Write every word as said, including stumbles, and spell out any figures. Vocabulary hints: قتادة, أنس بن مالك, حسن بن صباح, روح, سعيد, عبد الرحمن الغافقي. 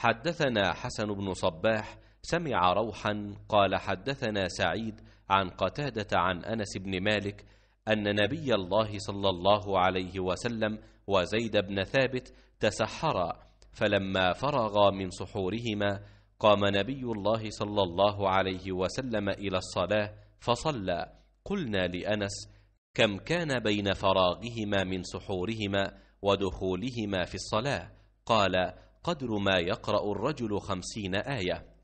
حدثنا حسن بن صباح سمع روحا قال حدثنا سعيد عن قتادة عن أنس بن مالك أن نبي الله صلى الله عليه وسلم وزيد بن ثابت تسحرا، فلما فرغا من سحورهما قام نبي الله صلى الله عليه وسلم إلى الصلاة فصلى. قلنا لأنس: كم كان بين فراغهما من سحورهما ودخولهما في الصلاة؟ قال: قدر ما يقرأ الرجل خمسين آية.